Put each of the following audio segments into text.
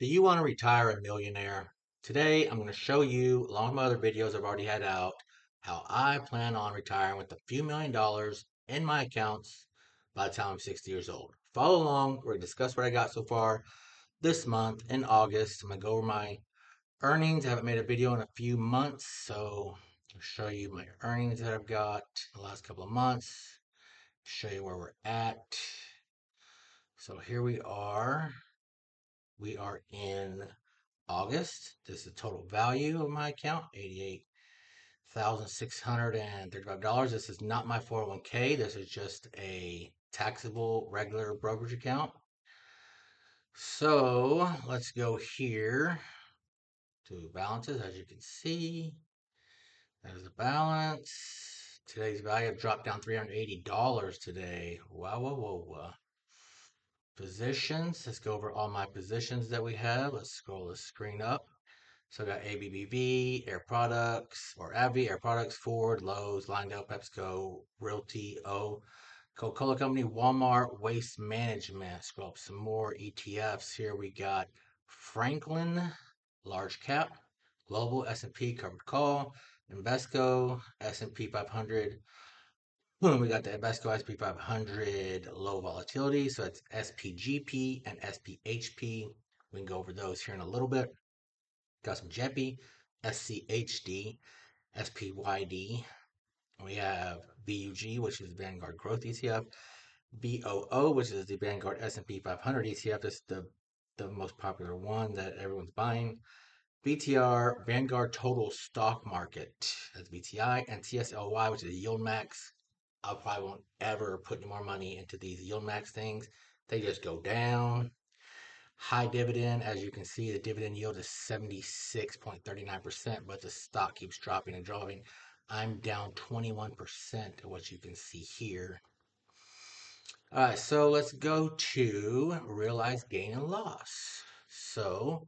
Do you want to retire a millionaire? Today, I'm going to show you, along with my other videos I've already had out, how I plan on retiring with a few $1,000,000 in my accounts by the time I'm 60 years old. Follow along. We're going to discuss what I got so far this month in August. I'm going to go over my earnings. I haven't made a video in a few months, so I'll show you my earnings that I've got the last couple of months, show you where we're at. So here we are. We are in August. This is the total value of my account, $88,635. This is not my 401k. This is just a taxable regular brokerage account. So let's go here to balances. As you can see, that is the balance. Today's value dropped down $380 today. Wow, wow, wow, wow. Positions. Let's go over all my positions that we have. Let's scroll the screen up. So I got ABBV, Air Products, or AbbVie, Air Products, Ford, Lowe's, Linde, PepsiCo, Realty, Coca-Cola Company, Walmart, Waste Management. Scroll up some more ETFs. Here we got Franklin, large cap, global S&P covered call, Invesco, S&P 500. We got the Invesco S&P 500 low volatility, so that's SPGP and SPHP. We can go over those here in a little bit. Got some JEPI, SCHD, SPYD. We have VUG, which is Vanguard Growth ETF, VOO, which is the Vanguard S&P 500 ETF. This is the most popular one that everyone's buying. VTR, Vanguard Total Stock Market, that's VTI, and TSLY, which is Yield Max. I probably won't ever put any more money into these Yield Max things. They just go down. High dividend, as you can see, the dividend yield is 76.39%, but the stock keeps dropping and dropping. I'm down 21% of what you can see here. All right, so let's go to realized gain and loss. So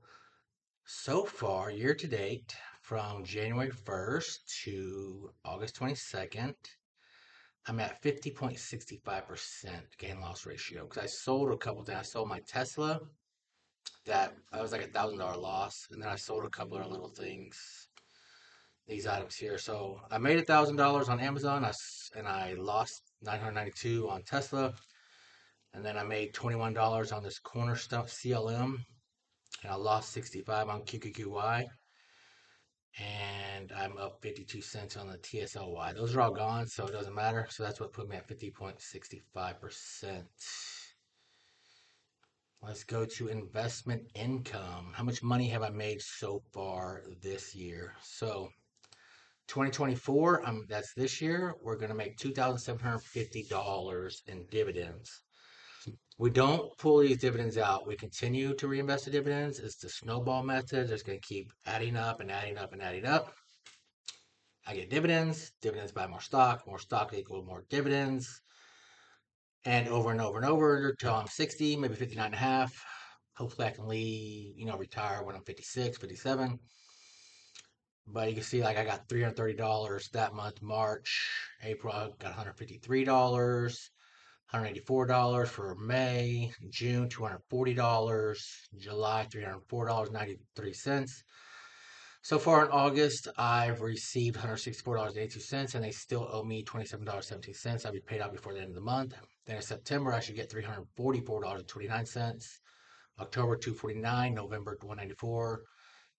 far, year to date, from January 1st to August 22nd, I'm at 50.65% gain loss ratio because I sold a couple things. I sold my Tesla, that was like $1,000 loss, and then I sold a couple of little things, these items here. So I made $1,000 on Amazon, and I lost $992 on Tesla, and then I made $21 on this Cornerstone CLM, and I lost $65 on QQQY. And I'm up 52 cents on the TSLY. Those are all gone, so it doesn't matter. So that's what put me at 50.65%. Let's go to investment income. How much money have I made so far this year? So 2024, that's this year, we're going to make $2,750 in dividends. We don't pull these dividends out. We continue to reinvest the dividends. It's the snowball method. It's going to keep adding up and adding up and adding up. I get dividends. Dividends buy more stock. More stock equals more dividends. And over and over and over until I'm 60, maybe 59 and a half. Hopefully I can leave, retire when I'm 56, 57. But you can see, like, I got $330 that month, March. April, I got $153. $184 for May, June $240, July $304.93. So far in August, I've received $164.82, and they still owe me $27.17. I'll be paid out before the end of the month. Then in September, I should get $344.29, October $249, November $194,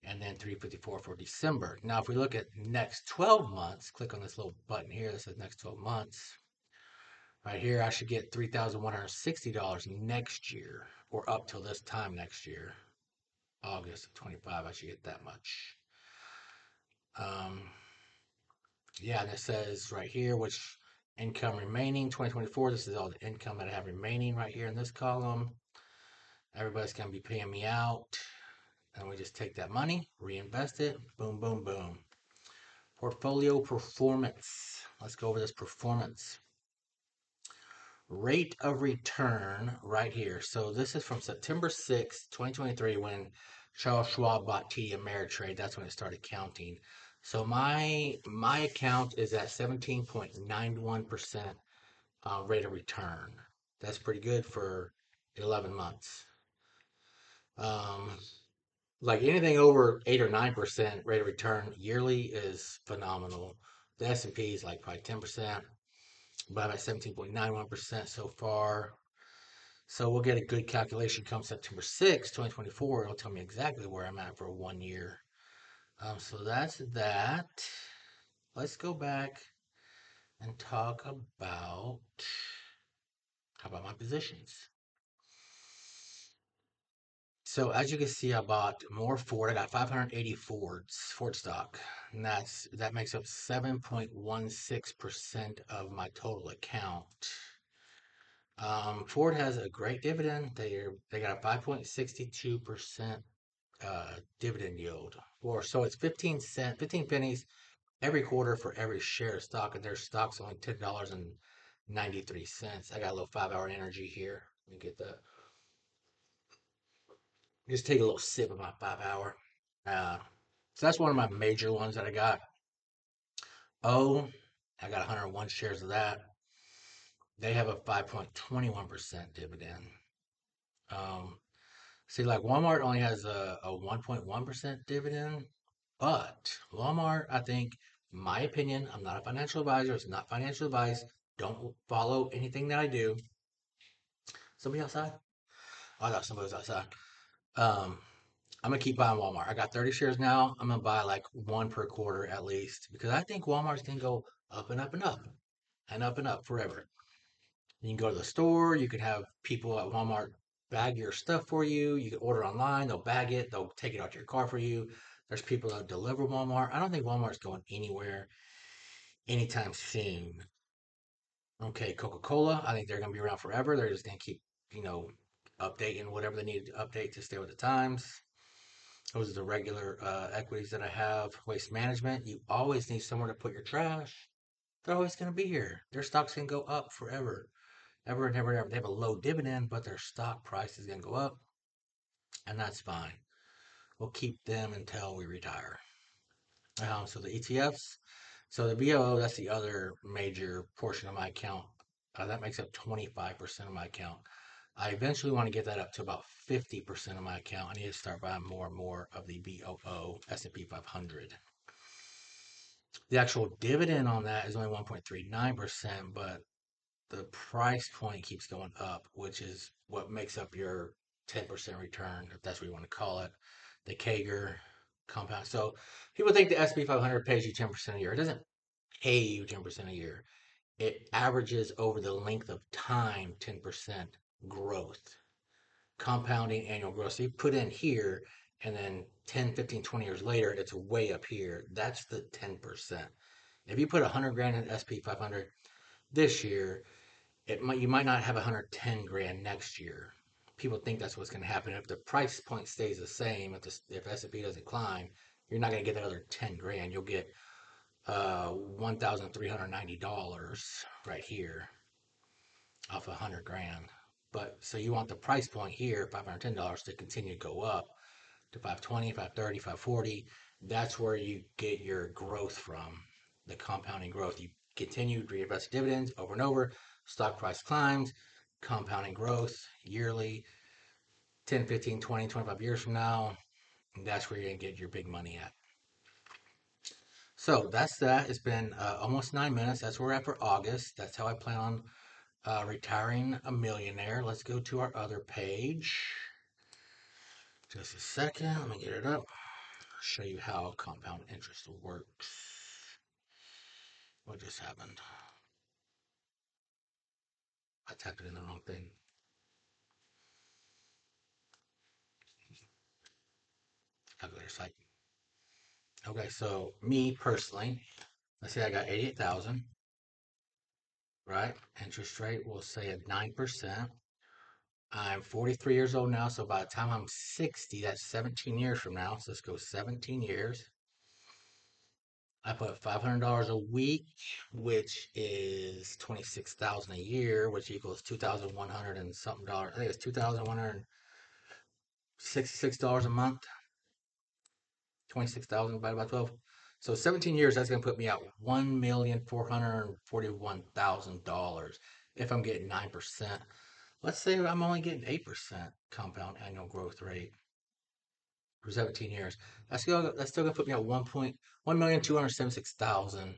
and then $354 for December. Now, if we look at next 12 months, click on this little button here that says next 12 months. Right here, I should get $3,160 next year, or up till this time next year, August of 25. I should get that much. Yeah, and it says right here, which income remaining 2024. This is all the income that I have remaining right here in this column. Everybody's gonna be paying me out, and we just take that money, reinvest it, boom, boom, boom. Portfolio performance. Let's go over this performance. Rate of return right here. So this is from September 6, 2023, when Charles Schwab bought TD Ameritrade. That's when it started counting. So my account is at 17.91% rate of return. That's pretty good for 11 months. like anything over 8 or 9% rate of return yearly is phenomenal. The S&P is like probably 10%, but I'm at 17.91% so far. So we'll get a good calculation come September 6, 2024. It'll tell me exactly where I'm at for 1 year. So that's that. Let's go back and talk about, how about my positions? So as you can see, I bought more Ford. I got 580 Ford stock, and that makes up 7.16% of my total account. Ford has a great dividend. They got a 5.62% dividend yield, or so it's 15 pennies every quarter for every share of stock, and their stock's only $10.93. I got a little 5-hour energy here. Let me get that. Just take a little sip of my 5-hour. So that's one of my major ones that I got. Oh, I got 101 shares of that. They have a 5.21% dividend. See, like Walmart only has a 1.1% dividend, but Walmart, I think, my opinion, I'm not a financial advisor. It's not financial advice. Don't follow anything that I do. Somebody outside? Oh, I thought somebody was outside. I'm gonna keep buying Walmart. I got 30 shares now. I'm gonna buy like one per quarter at least, because I think Walmart's gonna go up and up and up and up and up forever. You can go to the store. You can have people at Walmart bag your stuff for you. You can order online. They'll bag it. They'll take it out to your car for you. There's people that deliver Walmart. I don't think Walmart's going anywhere anytime soon. Okay, Coca-Cola. I think they're gonna be around forever. They're just gonna keep, you know, updating whatever they needed to update to stay with the times. Those are the regular equities that I have. Waste Management, you always need somewhere to put your trash. They're always going to be here. Their stocks can go up forever, ever and ever and ever. They have a low dividend, but their stock price is going to go up, and that's fine. We'll keep them until we retire. So the ETFs, so the VOO, that's the other major portion of my account. That makes up 25% of my account. I eventually want to get that up to about 50% of my account. I need to start buying more and more of the VOO S&P 500. The actual dividend on that is only 1.39%, but the price point keeps going up, which is what makes up your 10% return, if that's what you want to call it, the CAGR compound. So people think the S&P 500 pays you 10% a year. It doesn't pay you 10% a year. It averages over the length of time 10%. Growth, compounding annual growth. So you put in here, and then 10, 15, 20 years later, it's way up here. That's the 10%. If you put 100 grand in S&P 500 this year, you might not have 110 grand next year. People think that's what's going to happen. If the price point stays the same, if S&P doesn't climb, you're not going to get that other 10 grand. You'll get $1,390 right here off 100 grand. But so you want the price point here, $510, to continue to go up to 520, 530, 540. That's where you get your growth from, the compounding growth. You continue to reinvest dividends over and over. Stock price climbs, compounding growth yearly, 10, 15, 20, 25 years from now. And that's where you're going to get your big money at. So that's that. It's been almost 9 minutes. That's where we're at for August. That's how I plan on retiring a millionaire. Let's go to our other page. Just a second. Let me get it up. Show you how compound interest works. What just happened? I tapped it in the wrong thing. Calculator site. Okay, so me personally, let's say I got 88,000. Right, interest rate, we'll say at 9%. I'm 43 years old now, so by the time I'm 60, that's 17 years from now. So let's go 17 years. I put $500 a week, which is $26,000 a year, which equals $2,100 and something dollars. I think it's $2,166 a month. 26,000 divided by 12. So 17 years, that's going to put me at $1,441,000 if I'm getting 9%. Let's say I'm only getting 8% compound annual growth rate. for 17 years. That's still gonna put me at 1,276,000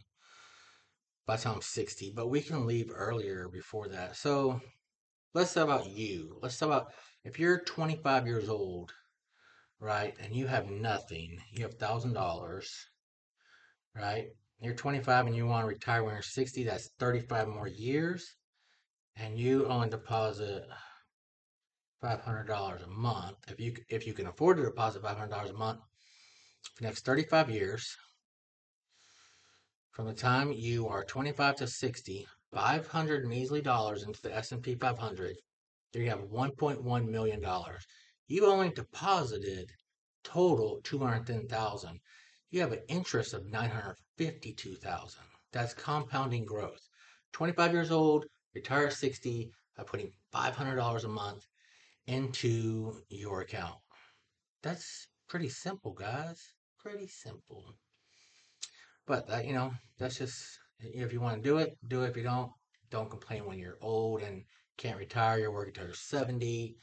by the time I'm 60. But we can leave earlier before that. So let's talk about you. Let's talk about if you're 25 years old, right, and you have nothing, you have $1,000, right? You're 25 and you want to retire when you're 60. That's 35 more years, and you only deposit $500 a month. If you can afford to deposit $500 a month for the next 35 years, from the time you are 25 to 60, $500 measly into the S&P 500, you have $1.1 million. You only deposited total $210,000. You have an interest of $952,000. That's compounding growth. 25 years old, retire at 60 by putting $500 a month into your account. That's pretty simple, guys. Pretty simple. But that, you know, that's just, if you want to do it, do it. If you don't complain when you're old and can't retire. You're working till you're 70.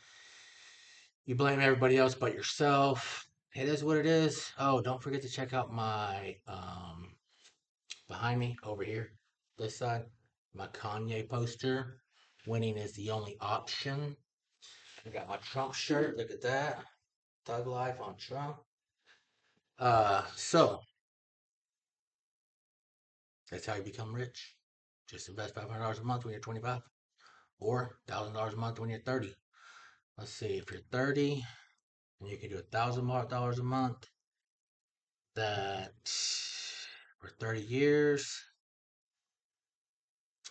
You blame everybody else but yourself. It is what it is. Oh, don't forget to check out my behind me over here, this side, my Kanye poster. Winning is the only option. I got my Trump shirt. Look at that. Thug life on Trump. So that's how you become rich. Just invest $500 a month when you're 25, or $1,000 a month when you're 30. Let's see, if you're 30 and you can do $1,000 a month, that for 30 years,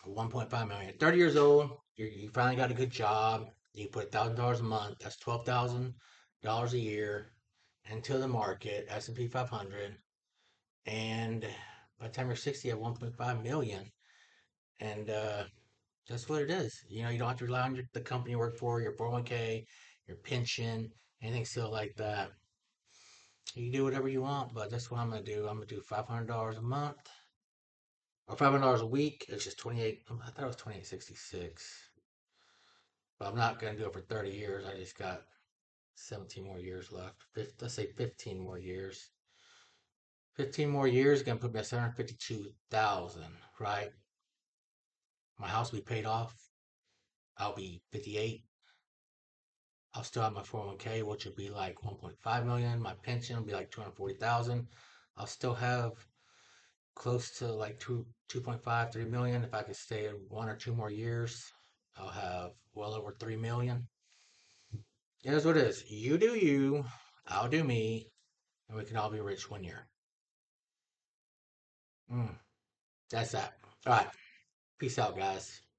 $1.5 million. 30 years old, you finally got a good job. You put $1,000 a month. That's $12,000 a year into the market, S&P 500. And by the time you're 60, you have $1.5 million. And that's what it is. You know, you don't have to rely on the company you work for, your 401k, your pension, anything still like that. You can do whatever you want, but that's what I'm going to do. I'm going to do $500 a month or $500 a week. It's just 28. I thought it was 28.66. But I'm not going to do it for 30 years. I just got 17 more years left. Let's say 15 more years. 15 more years is going to put me at $752,000, right? My house will be paid off. I'll be 58. I'll still have my 401k, which will be like $1.5 million. My pension will be like $240,000. I'll still have close to like $2.5–3 million. If I could stay 1 or 2 more years, I'll have well over $3 million. It is what it is. You do you, I'll do me, and we can all be rich one year. That's that. All right. Peace out, guys.